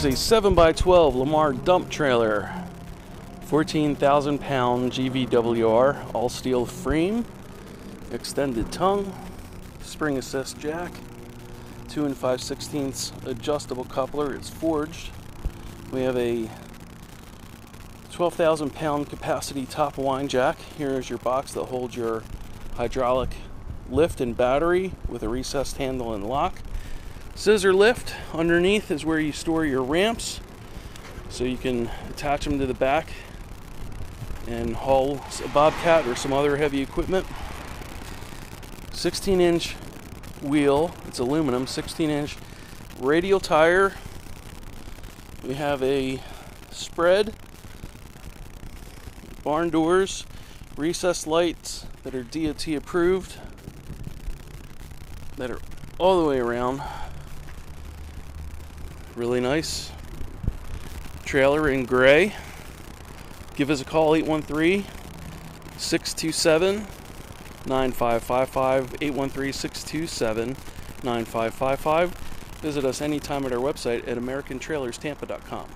Here's a 7x12 Lamar dump trailer, 14,000 pound GVWR, all steel frame, extended tongue, spring assist jack, 2 5/16 adjustable coupler, it's forged. We have a 12,000 pound capacity top wind jack. Here's your box that holds your hydraulic lift and battery with a recessed handle and lock. Scissor lift underneath is where you store your ramps, so you can attach them to the back and haul a Bobcat or some other heavy equipment. 16-inch wheel, it's aluminum, 16-inch radial tire. We have a spread, barn doors, recessed lights that are DOT approved, that are all the way around. Really nice trailer in gray. Give us a call, 813-627-9555, 813-627-9555. Visit us anytime at our website at americantrailerstampa.com.